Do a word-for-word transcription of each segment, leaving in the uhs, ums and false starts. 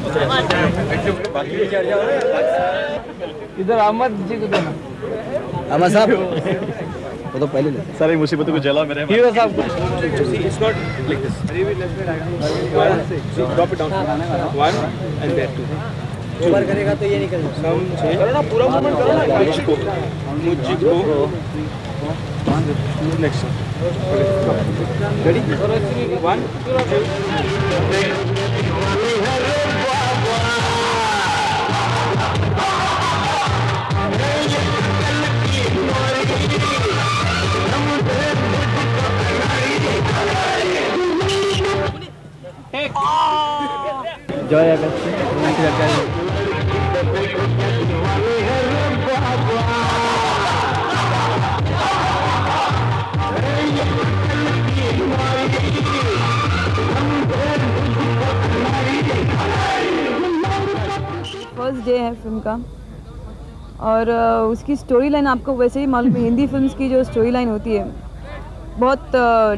इधर अहमद जी को देना। अहमद साहब वो तो पहले ले सारी मुसीबतों को जला मेरे हीरो साहब को। It's not like this. Drop it down one and there two. Over करेगा तो ये निकल जाएगा। करो ना पूरा मूवमेंट करो ना इसको। मुझे को नेक्स्ट रेडी वन जय है फर्स्ट डे है फिल्म का और उसकी स्टोरी लाइन आपको वैसे ही मालूम है। हिंदी फिल्म्स की जो स्टोरी लाइन होती है बहुत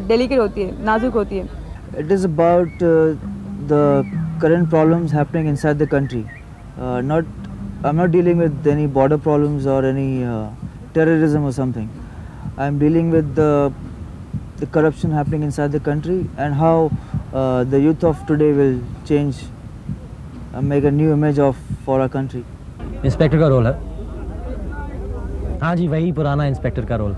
डेलिकेट होती है, नाजुक होती है। It is about uh, the current problems happening inside the country. Uh, not, I'm not dealing with any border problems or any uh, terrorism or something. I'm dealing with the, the corruption happening inside the country and how uh, the youth of today will change, uh, make a new image of for our country. Inspector का role है? हाँ जी वही पुराना inspector का role.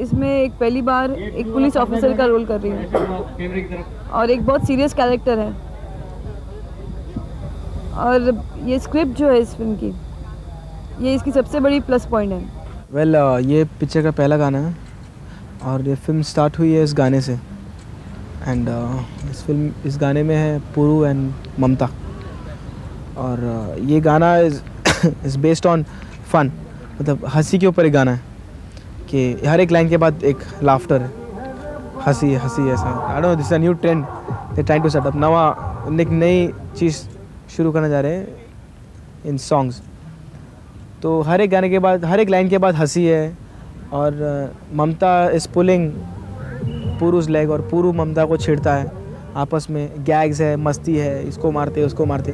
इसमें एक पहली बार एक पुलिस ऑफिसर का रोल कर रही हूँ और एक बहुत सीरियस कैरेक्टर है। और ये स्क्रिप्ट जो है इस फिल्म की ये इसकी सबसे बड़ी प्लस पॉइंट है। वेल well, uh, ये पिक्चर का पहला गाना है और ये फिल्म स्टार्ट हुई है इस गाने से एंड uh, इस फिल्म इस गाने में है पुरू एंड ममता और uh, ये गाना इज़ बेस्ड ऑन फन, मतलब हंसी के ऊपर एक गाना है कि हर एक लाइन के बाद एक लाफ्टर है, हंसी हंसी ऐसा। I don't know, this a new trend they trying to set up. नवा एक नई चीज़ शुरू करने जा रहे हैं इन सॉन्ग्स। तो हर एक गाने के बाद हर एक लाइन के बाद हंसी है और Mamta is pulling Puru's leg और पुरू ममता को छेड़ता है आपस में। गैग्स है, मस्ती है, इसको मारते उसको मारते।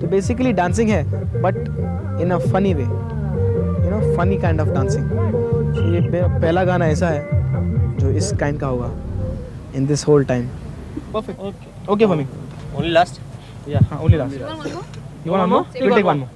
तो बेसिकली डांसिंग है but in a funny way, you know, funny kind of dancing. ये पहला गाना ऐसा है जो इस काइंड का होगा in this whole time. Perfect, okay for me. Only last, या हां only last. You want one more? Will take one more.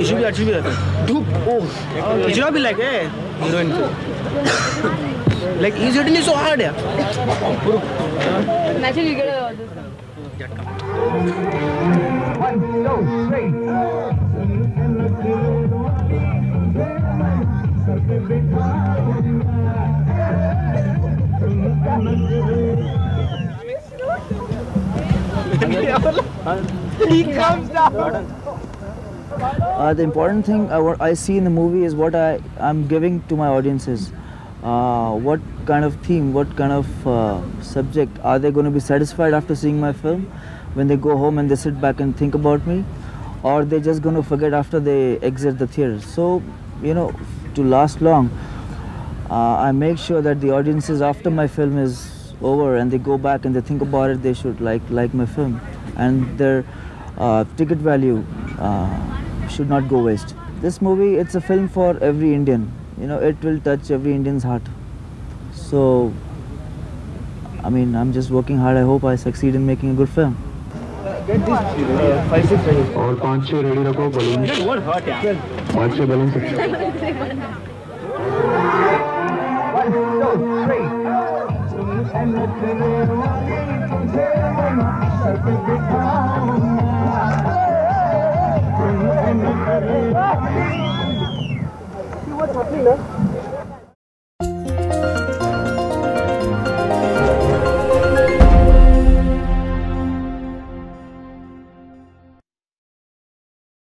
Issue भी अच्छी भी रहता है। धूप ओह इजरा भी लाइक है हीरोइन को, like is it is so hard यार। Naturally get all. Uh, the important thing I, I see in the movie is what I am giving to my audiences. Uh, what kind of theme, what kind of uh, subject are they going to be satisfied after seeing my film? When they go home and they sit back and think about me, or they just going to forget after they exit the theater? So, you know, to last long, uh, I make sure that the audiences after my film is over and they go back and they think about it. They should like like my film, and their uh, ticket value. Uh, should not go waste. This movie, it's a film for every Indian. You know, it will touch every Indian's heart. So, I mean, I'm just working hard. I hope I succeed in making a good film. Get this uh, five six ready. All five six ready. Rakho balloon. Get what hot yaar. Five six balloon. One two three. And the clear one.